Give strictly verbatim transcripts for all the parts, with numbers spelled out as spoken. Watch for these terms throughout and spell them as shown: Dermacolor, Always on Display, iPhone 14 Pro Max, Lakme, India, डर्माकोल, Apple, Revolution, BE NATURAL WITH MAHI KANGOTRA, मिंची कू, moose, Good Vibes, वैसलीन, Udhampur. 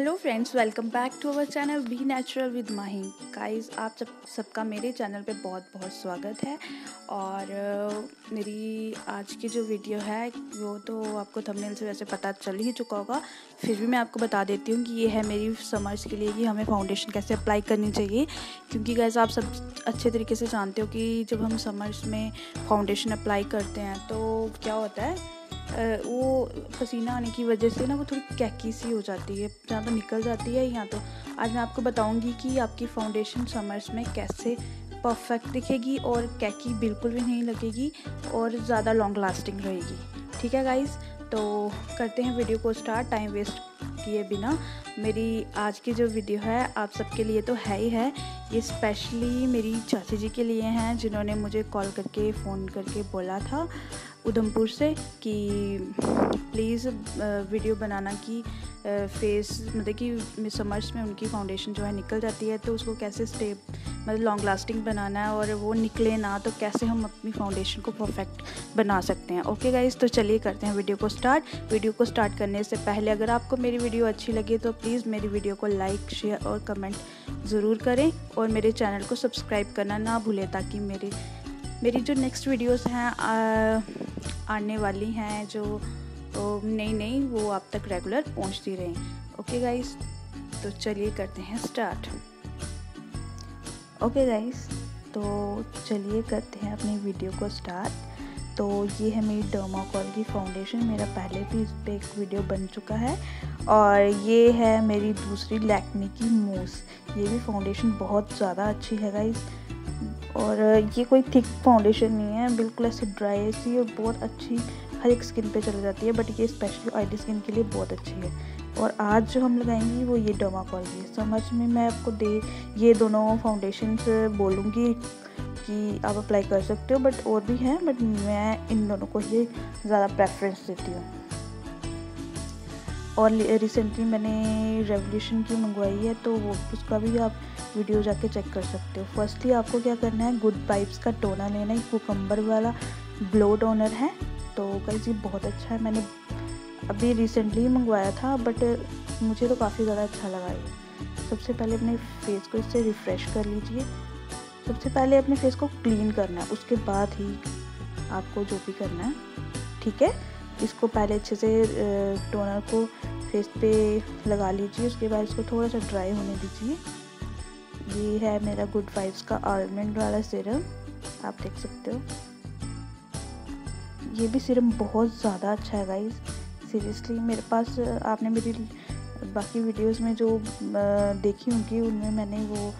Hello friends, welcome back to our channel be natural with Mahi. Guys, आप सब सबका मेरे चैनल पे बहुत बहुत स्वागत है। और मेरी आज की जो वीडियो है वो तो आपको थंबनेल से वैसे पता चल ही चुका होगा, फिर भी मैं आपको बता देती हूँ कि ये है मेरी समर्स के लिए कि हमें फाउंडेशन कैसे अप्लाई करनी चाहिए। क्योंकि गाइस, आप सब अच्छे तरीके से जानते हो कि जब हम समर्स में फाउंडेशन अप्लाई करते हैं तो क्या होता है, वो पसीना आने की वजह से ना वो थोड़ी कैकी सी हो जाती है, जहाँ पर निकल जाती है। यहाँ तो आज मैं आपको बताऊंगी कि आपकी फाउंडेशन समर्स में कैसे परफेक्ट दिखेगी और कैकी बिल्कुल भी नहीं लगेगी और ज़्यादा लॉन्ग लास्टिंग रहेगी। ठीक है गाइस, तो करते हैं वीडियो को स्टार्ट टाइम वेस्ट किए बिना। मेरी आज की जो वीडियो है आप सबके लिए तो है ही है, ये स्पेशली मेरी चाची जी के लिए हैं जिन्होंने मुझे कॉल करके फ़ोन करके बोला था उधमपुर से कि प्लीज़ वीडियो बनाना कि फेस मतलब कि समर्स में उनकी फाउंडेशन जो है निकल जाती है, तो उसको कैसे स्टेप मतलब लॉन्ग लास्टिंग बनाना है और वो निकले ना, तो कैसे हम अपनी फाउंडेशन को परफेक्ट बना सकते हैं। ओके गाइस, तो चलिए करते हैं वीडियो को स्टार्ट। वीडियो को स्टार्ट करने से पहले अगर आपको मेरी वीडियो अच्छी लगे तो प्लीज़ मेरी वीडियो को लाइक, शेयर और कमेंट ज़रूर करें और मेरे चैनल को सब्सक्राइब करना ना भूलें, ताकि मेरे मेरी जो नेक्स्ट वीडियोस हैं आने वाली हैं जो नई नई वो आप तक रेगुलर पहुंचती रहें। ओके गाइस, तो चलिए करते हैं स्टार्ट। ओके गाइस, तो चलिए करते हैं अपनी वीडियो को स्टार्ट। तो ये है मेरी डर्माकोल की फाउंडेशन, मेरा पहले भी इस पर एक वीडियो बन चुका है। और ये है मेरी दूसरी लैक्मे की मूस, ये भी फाउंडेशन बहुत ज़्यादा अच्छी है गाइस। और ये कोई थिक फाउंडेशन नहीं है, बिल्कुल ऐसे ड्राई सी और बहुत अच्छी हर एक स्किन पे चली जाती है, बट ये स्पेशली ऑयली स्किन के लिए बहुत अच्छी है। और आज जो हम लगाएंगे वो ये डर्माकोल की समझ में मैं आपको दे ये दोनों फाउंडेशन बोलूँगी कि आप अप्लाई कर सकते हो, बट और भी हैं, बट मैं इन दोनों को ही ज़्यादा प्रेफरेंस देती हूँ। और रिसेंटली मैंने रेवोल्यूशन की मंगवाई है, तो वो उसका भी आप वीडियो जाके चेक कर सकते हो। फर्स्टली आपको क्या करना है, गुड वाइब्स का टोनर लेना है, कुकम्बर वाला ग्लो टोनर है। तो गाइस, ये बहुत अच्छा है, मैंने अभी रिसेंटली मंगवाया था, बट मुझे तो काफ़ी ज़्यादा अच्छा लगा। ये सबसे पहले अपने फेस को इससे रिफ़्रेश कर लीजिए। सबसे पहले अपने फेस को क्लीन करना है, उसके बाद ही आपको जो भी करना है, ठीक है। इसको पहले अच्छे से टोनर को फेस पे लगा लीजिए, उसके बाद इसको थोड़ा सा ड्राई होने दीजिए। ये है मेरा गुड वाइब्स का आलमंड वाला सीरम, आप देख सकते हो। ये भी सीरम बहुत ज़्यादा अच्छा है गाइस, सीरियसली। मेरे पास आपने मेरी बाकी वीडियोस में जो देखी होंगी उनमें मैंने वो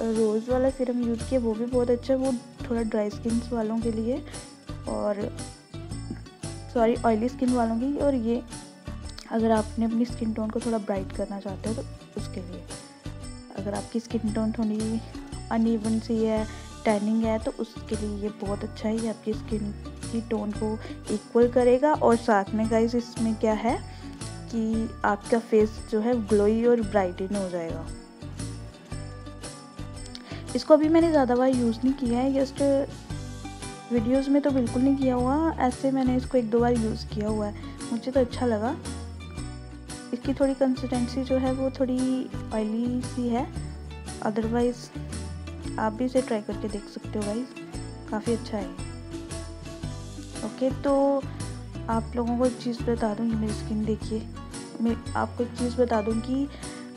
रोज़ वाला सीरम यूज़ किया, वो भी बहुत अच्छा है, वो थोड़ा ड्राई स्किन वालों के लिए और सॉरी ऑयली स्किन वालों की। और ये अगर आपने अपनी स्किन टोन को थोड़ा ब्राइट करना चाहते हो तो उसके लिए। अगर आपकी स्किन टोन थोड़ी अनइवन सी है, टैनिंग है, तो उसके लिए ये बहुत अच्छा है, ये आपकी स्किन की टोन को इक्वल करेगा। और साथ में गाइस, इसमें क्या है कि आपका फेस जो है ग्लोई और ब्राइटन हो जाएगा। इसको अभी मैंने ज़्यादा बार यूज़ नहीं किया है, जस्ट वीडियोस में तो बिल्कुल नहीं किया हुआ, ऐसे मैंने इसको एक दो बार यूज़ किया हुआ है, मुझे तो अच्छा लगा। इसकी थोड़ी कंसिस्टेंसी जो है वो थोड़ी ऑयली सी है, अदरवाइज़ आप भी इसे ट्राई करके देख सकते हो गाइस, काफ़ी अच्छा है। ओके, तो आप लोगों को एक चीज़ बता दूँ, मेरी स्किन देखिए, मैं आपको एक चीज़ बता दूँ कि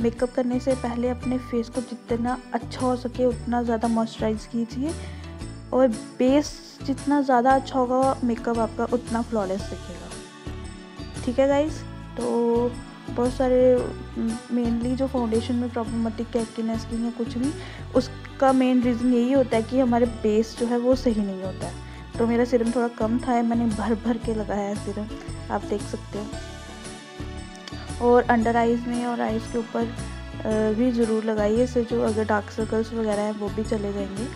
मेकअप करने से पहले अपने फेस को जितना अच्छा हो सके उतना ज़्यादा मॉइस्चराइज़ कीजिए, और बेस जितना ज़्यादा अच्छा होगा मेकअप आपका उतना फ्लॉलेस दिखेगा। ठीक है गाइस, तो बहुत सारे मेनली जो फाउंडेशन में प्रॉब्लमेटिक कैकीनेस की है कुछ भी, उसका मेन रीज़न यही होता है कि हमारे बेस जो है वो सही नहीं होता है। तो मेरा सीरम थोड़ा कम था, मैंने भर भर के लगाया है सीरम, आप देख सकते हो। और अंडर आइज़ में और आइज़ के ऊपर भी ज़रूर लगाइए, इससे जो अगर डार्क सर्कल्स वगैरह हैं वो भी चले जाएंगे।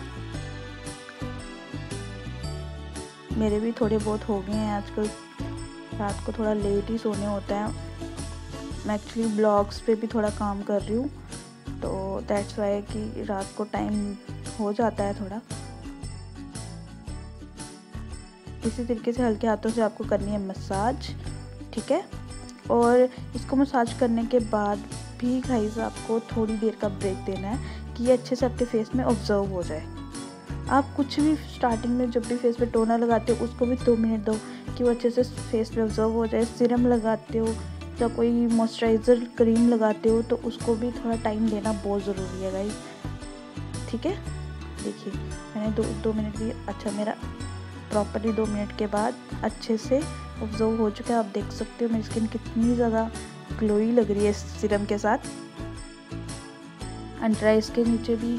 मेरे भी थोड़े बहुत हो गए हैं, आजकल रात को थोड़ा लेट ही सोने होता है, मैं एक्चुअली ब्लॉग्स पे भी थोड़ा काम कर रही हूँ, तो दैट्स वाई कि रात को टाइम हो जाता है थोड़ा। इसी तरीके से हल्के हाथों से आपको करनी है मसाज, ठीक है। और इसको मसाज करने के बाद भी गाइस आपको थोड़ी देर का ब्रेक देना है कि ये अच्छे से आपके फेस में ऑब्जर्व हो जाए। आप कुछ भी स्टार्टिंग में जब भी फेस पे टोनर लगाते हो उसको भी दो मिनट दो कि वो अच्छे से फेस पे ऑब्जर्व हो जाए। सीरम लगाते हो या कोई मॉइस्चराइज़र क्रीम लगाते हो तो उसको भी थोड़ा टाइम देना बहुत ज़रूरी है गाइस, ठीक है। देखिए मैंने दो दो मिनट भी अच्छा मेरा प्रॉपरली दो मिनट के बाद अच्छे से ऑब्जर्व हो चुका है। आप देख सकते हो मेरी स्किन कितनी ज़्यादा ग्लोई लग रही है इस सीरम के साथ। अंडर आइज के नीचे भी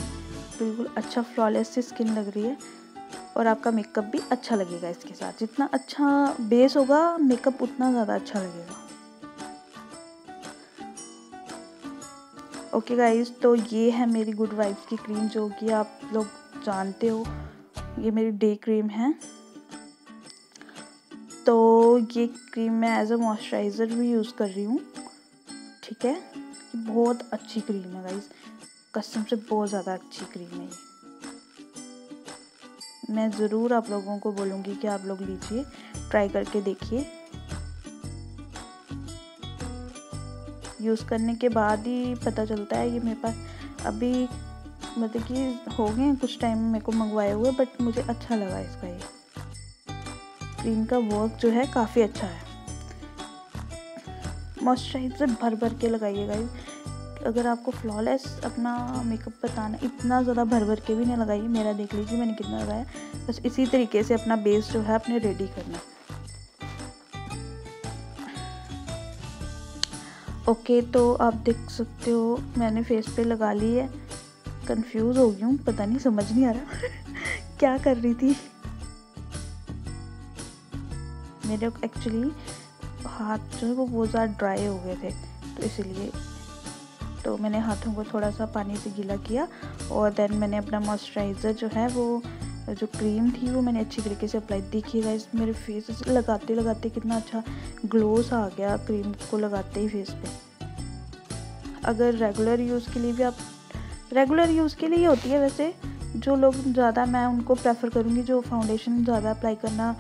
बिल्कुल अच्छा फ्लॉलेस सी स्किन लग रही है और आपका मेकअप भी अच्छा लगेगा इसके साथ। जितना अच्छा बेस होगा मेकअप उतना ज़्यादा अच्छा लगेगा। ओके गाइज, तो ये है मेरी गुड वाइब्स की क्रीम जो कि आप लोग जानते हो ये मेरी डे क्रीम है। तो ये क्रीम मैं एज अ मॉइस्चराइज़र भी यूज़ कर रही हूँ, ठीक है। बहुत अच्छी क्रीम है गाइज, कसम से बहुत ज़्यादा अच्छी क्रीम है ये। मैं ज़रूर आप लोगों को बोलूँगी कि आप लोग लीजिए, ट्राई करके देखिए। यूज़ करने के बाद ही पता चलता है। ये मेरे पास अभी मतलब कि हो गए कुछ टाइम मेरे को मंगवाए हुए, बट मुझे अच्छा लगा इसका। ये क्रीम का वर्क जो है काफ़ी अच्छा है। मॉइस्चराइज़र भर भर के लगाइए गाइस। अगर आपको फ्लॉलेस अपना मेकअप बताना, इतना ज़्यादा भर भर के भी नहीं लगाइए। मेरा देख लीजिए मैंने कितना लगाया। बस इसी तरीके से अपना बेस जो है अपने रेडी करना। ओके, तो आप देख सकते हो मैंने फेस पे लगा ली है। कंफ्यूज हो गई हूँ, पता नहीं समझ नहीं आ रहा क्या कर रही थी। मेरे एक्चुअली हाथ जो है वो बहुत ज़्यादा ड्राई हो गए थे, तो इसलिए तो मैंने हाथों को थोड़ा सा पानी से गीला किया और देन मैंने अपना मॉइस्चराइज़र जो है वो जो क्रीम थी वो मैंने अच्छी तरीके से अप्लाई। देखिए गाइस मेरे फेस लगाते लगाते कितना अच्छा ग्लो सा आ गया क्रीम को लगाते ही फेस पे। अगर रेगुलर यूज़ के लिए भी आप रेगुलर यूज़ के लिए ही होती है। वैसे जो लोग ज़्यादा, मैं उनको प्रेफर करूँगी जो फाउंडेशन ज़्यादा अप्लाई करना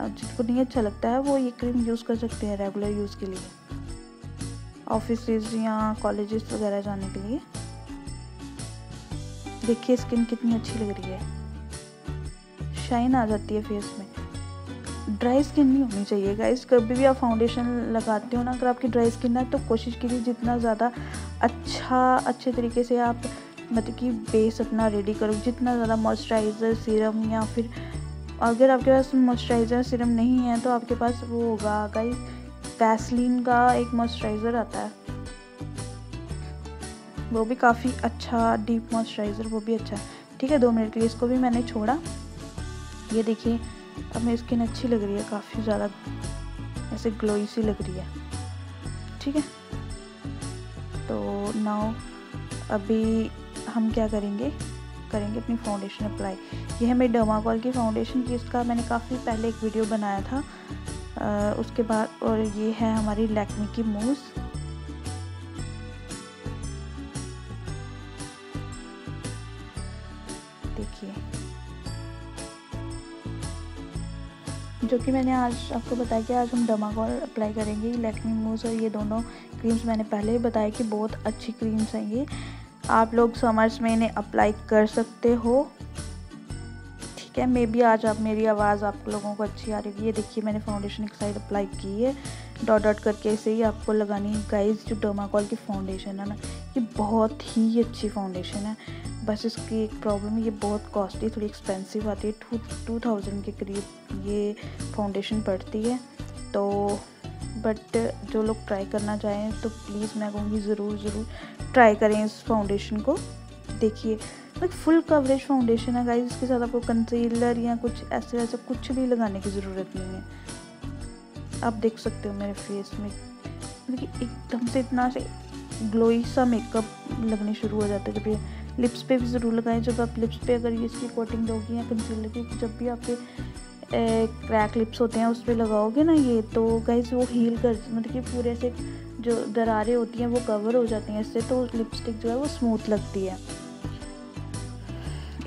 जिनको नहीं अच्छा लगता है वो ये क्रीम यूज़ कर सकते हैं रेगुलर यूज़ के लिए, ऑफिसेज या कॉलेजेस वगैरह जाने के लिए। देखिए स्किन कितनी अच्छी लग रही है, शाइन आ जाती है फेस में। ड्राई स्किन नहीं होनी चाहिए गाइस। कभी भी आप फाउंडेशन लगाते हो ना, अगर आपकी ड्राई स्किन है तो कोशिश कीजिए जितना ज़्यादा अच्छा अच्छे तरीके से आप मतलब कि बेस अपना रेडी करो। जितना ज़्यादा मॉइस्चराइज़र, सीरम या फिर अगर आपके पास मॉइस्चराइज़र सीरम नहीं है तो आपके पास वो होगा गाइस, वैसलीन का एक मॉइस्चराइज़र आता है, वो भी काफ़ी अच्छा डीप मॉइस्चराइज़र, वो भी अच्छा है, ठीक है। दो मिनट के लिए इसको भी मैंने छोड़ा। ये देखिए अब मेरी स्किन अच्छी लग रही है, काफ़ी ज़्यादा ऐसे ग्लोई सी लग रही है, ठीक है। तो नाउ अभी हम क्या करेंगे करेंगे अपनी फाउंडेशन अप्लाई। ये है मेरी डर्माकोल की फाउंडेशन जिसका मैंने काफ़ी पहले एक वीडियो बनाया था आ, उसके बाद। और ये है हमारी लैक्मे की मूस। देखिए जो कि मैंने आज आपको बताया कि आज हम डर्माकोल अप्लाई करेंगे। लैक्मे मूस और ये दोनों क्रीम्स मैंने पहले ही बताया कि बहुत अच्छी क्रीम्स हैं ये। आप लोग समर्स में इन्हें अप्लाई कर सकते हो, ठीक है। मे बी आज आप मेरी आवाज़ आप लोगों को अच्छी आ रही है। देखिए मैंने फाउंडेशन एक साइड अप्लाई की है, डॉट डॉट करके ऐसे ही आपको लगानी है गाइस। जो डर्माकोल की फाउंडेशन है ना, ये बहुत ही अच्छी फाउंडेशन है। बस इसकी एक प्रॉब्लम है, ये बहुत कॉस्टली, थोड़ी एक्सपेंसिव आती है। टू टू थाउजेंड के करीब ये फाउंडेशन पड़ती है। तो बट जो लोग ट्राई करना चाहें तो प्लीज़ मैं कहूँगी ज़रूर ज़रूर ट्राई करें इस फाउंडेशन को। देखिए लाइक फुल कवरेज फाउंडेशन है गाइस। इसके साथ आपको कंसीलर या कुछ ऐसे वैसे कुछ भी लगाने की ज़रूरत नहीं है। आप देख सकते हो मेरे फेस में देखिए एकदम से इतना से ग्लोई सा मेकअप लगने शुरू हो जाता है। जब ये लिप्स पे भी ज़रूर लगाएं। जब आप लिप्स पे अगर इसकी कोटिंग दोगी या कंसीलर की, जब भी आपके क्रैक लिप्स होते हैं उस पर लगाओगे ना ये, तो गाइस वो हील कर मतलब कि पूरे से जो दरारें होती हैं वो कवर हो जाती हैं इससे, तो लिपस्टिक जो है वो स्मूथ लगती है।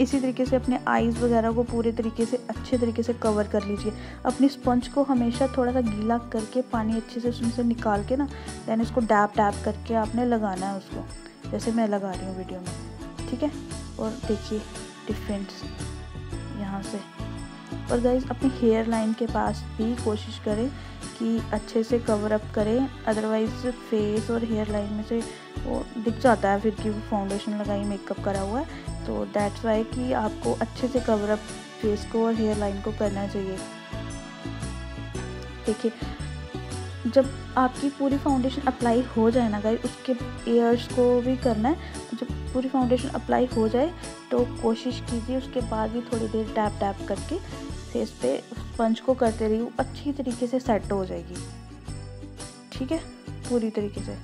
इसी तरीके से अपने आईज़ वगैरह को पूरे तरीके से अच्छे तरीके से कवर कर लीजिए। अपनी स्पंज को हमेशा थोड़ा सा गीला करके पानी अच्छे से उसमें से निकाल के ना देन इसको डैप डैप करके आपने लगाना है उसको, जैसे मैं लगा रही हूँ वीडियो में, ठीक है। और देखिए डिफरेंस यहाँ से। और गाइज अपनी हेयर लाइन के पास भी कोशिश करें कि अच्छे से कवर अप करें, अदरवाइज़ फेस और हेयर लाइन में से वो दिख जाता है फिर कि वो फाउंडेशन लगाई मेकअप करा हुआ है। तो दैट्स वाई कि आपको अच्छे से कवर अप फेस को और हेयर लाइन को करना चाहिए। देखिए जब आपकी पूरी फाउंडेशन अप्लाई हो जाए ना गाइस, उसके एयर्स को भी करना है। जब पूरी फाउंडेशन अप्लाई हो जाए तो कोशिश कीजिए उसके बाद भी थोड़ी देर टैप टैप करके फेस पे स्पंज को करते रहिए, अच्छी तरीके से सेट हो जाएगी, ठीक है, पूरी तरीके से।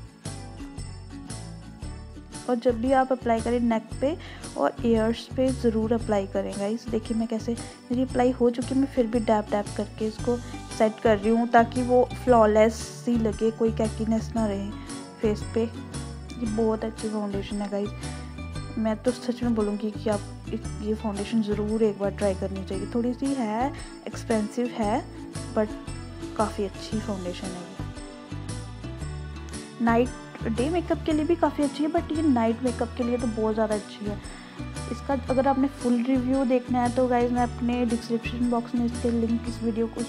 और जब भी आप अप्लाई करें नेक पे और ईयर्स पे ज़रूर अप्लाई करें गाइस। देखिए मैं कैसे, मेरी अप्लाई हो चुकी, मैं फिर भी डैप डैप करके इसको सेट कर रही हूँ ताकि वो फ्लॉलेस सी लगे, कोई कैकीनेस ना रहे फेस पे। ये बहुत अच्छी फाउंडेशन है गाइस, मैं तो सच में बोलूँगी कि आप ये फाउंडेशन ज़रूर एक बार ट्राई करनी चाहिए। थोड़ी सी है एक्सपेंसिव है बट काफ़ी अच्छी फाउंडेशन है। नाइट डे मेकअप के लिए भी काफ़ी अच्छी है बट ये नाइट मेकअप के लिए तो बहुत ज़्यादा अच्छी है। इसका अगर आपने फुल रिव्यू देखना है तो गाइज मैं अपने डिस्क्रिप्शन बॉक्स में इसके लिंक, इस वीडियो को,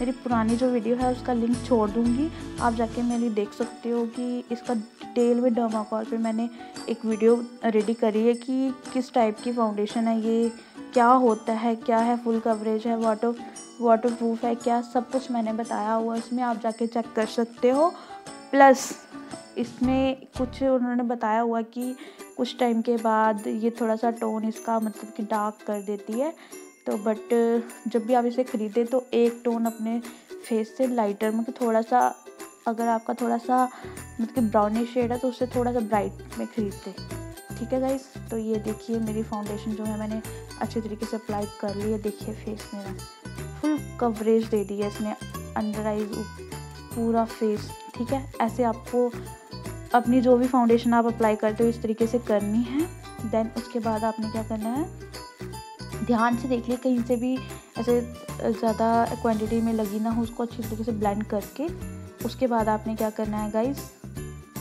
मेरी पुरानी जो वीडियो है उसका लिंक छोड़ दूँगी, आप जाके मेरी देख सकते हो कि इसका डिटेल में डर्माकोर पे मैंने एक वीडियो रेडी करी है कि किस टाइप की फाउंडेशन है, ये क्या होता है, क्या है, फुल कवरेज है, वाटर वाटर प्रूफ है क्या, सब कुछ मैंने बताया हुआ इसमें, आप जाके चेक कर सकते हो। प्लस इसमें कुछ उन्होंने बताया हुआ कि कुछ टाइम के बाद ये थोड़ा सा टोन इसका मतलब कि डार्क कर देती है, तो बट जब भी आप इसे ख़रीदें तो एक टोन अपने फेस से लाइटर, मतलब थोड़ा सा, अगर आपका थोड़ा सा मतलब कि ब्राउनिश शेड है तो उससे थोड़ा सा ब्राइट में ख़रीदें, ठीक है गाइस। तो ये देखिए मेरी फाउंडेशन जो है मैंने अच्छे तरीके से अप्लाई कर ली है। देखिए फेस मेरा फुल कवरेज दे दी है इसने, अंडर आइज, पूरा फेस, ठीक है। ऐसे आपको अपनी जो भी फाउंडेशन आप अप्लाई करते हो इस तरीके से करनी है। देन उसके बाद आपने क्या करना है, ध्यान से देख लिए कहीं से भी ऐसे ज़्यादा क्वांटिटी में लगी ना हो, उसको अच्छी तरीके से ब्लेंड करके उसके बाद आपने क्या करना है गाइस,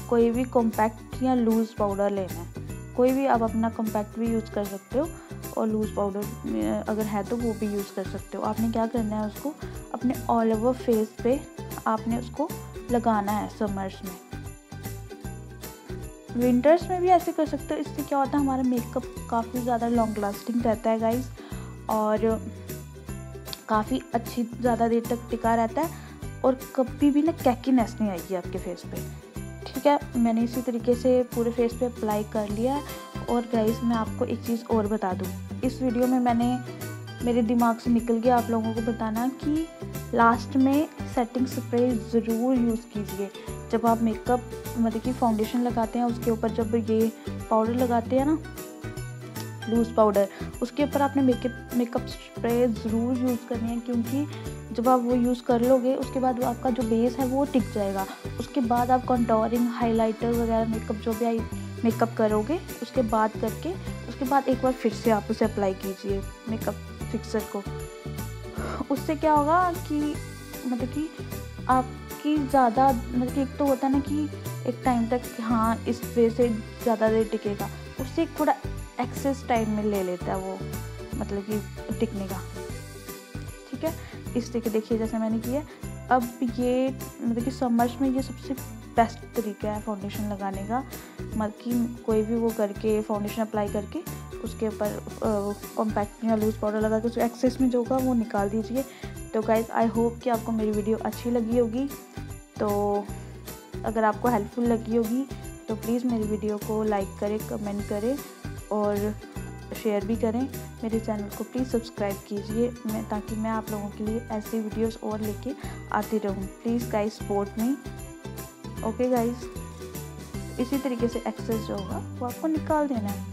कोई भी कॉम्पैक्ट या लूज़ पाउडर लेना है, कोई भी आप अपना कॉम्पैक्ट भी यूज़ कर सकते हो और लूज़ पाउडर अगर है तो वो भी यूज़ कर सकते हो। आपने क्या करना है, उसको अपने ऑल ओवर फेस पे आपने उसको लगाना है। समर्स में, विंटर्स में भी ऐसे कर सकते हो, इससे क्या होता है हमारा मेकअप काफ़ी ज़्यादा लॉन्ग लास्टिंग रहता है गाइस और काफ़ी अच्छी ज़्यादा देर तक टिका रहता है और कभी भी ना कैकीनेस नहीं आएगी आपके फेस पे, ठीक है। मैंने इसी तरीके से पूरे फेस पे अप्लाई कर लिया है। और गाइस मैं आपको एक चीज़ और बता दूँ, इस वीडियो में मैंने, मेरे दिमाग से निकल गया, आप लोगों को बताना कि लास्ट में सेटिंग स्प्रे ज़रूर यूज़ कीजिए। जब आप मेकअप मतलब कि फाउंडेशन लगाते हैं उसके ऊपर जब ये पाउडर लगाते हैं ना, लूज़ पाउडर, उसके ऊपर आपने मेकअप मेकअप स्प्रे ज़रूर यूज़ करनी है, क्योंकि जब आप वो यूज़ कर लोगे उसके बाद आपका जो बेस है वो टिक जाएगा। उसके बाद आप कंटोरिंग, हाइलाइटर वगैरह मेकअप जो भी आई मेकअप करोगे उसके बाद करके, उसके बाद एक बार फिर से आप उसे अप्लाई कीजिए मेकअप फिक्सर को। उससे क्या होगा कि मतलब कि आपकी ज़्यादा मतलब कि एक तो होता है ना कि एक टाइम तक हाँ इस वे से ज़्यादा देर टिकेगा, उससे थोड़ा एक्सेस टाइम में ले लेता है वो मतलब कि टिकने का, ठीक है। इस तरीके देखिए जैसे मैंने किया। अब ये मतलब कि समर्स में ये सबसे बेस्ट तरीका है फाउंडेशन लगाने का, मतलब कि कोई भी वो करके फाउंडेशन अप्लाई करके उसके ऊपर कॉम्पैक्ट या लूज़ पाउडर लगा के उसको एक्सेस में जो होगा वो निकाल दीजिए। तो गाइज़ आई होप कि आपको मेरी वीडियो अच्छी लगी होगी, तो अगर आपको हेल्पफुल लगी होगी तो प्लीज़ मेरी वीडियो को लाइक करें, कमेंट करें और शेयर भी करें। मेरे चैनल को प्लीज़ सब्सक्राइब कीजिए मैं, ताकि मैं आप लोगों के लिए ऐसी वीडियोस और लेके आती रहूँ। Please guys support me, okay guys. इसी तरीके से एक्सेस जो होगा वो आपको निकाल देना है।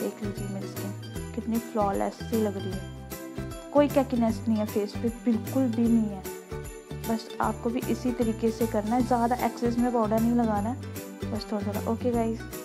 देख लीजिए मेरी स्किन कितनी फ्लॉलेस सी लग रही है, कोई कैकीनेस नहीं है फेस पे, बिल्कुल भी नहीं है। बस आपको भी इसी तरीके से करना है, ज़्यादा एक्सेस में पाउडर नहीं लगाना है, बस थोड़ा थोड़ा, ओके गाइस।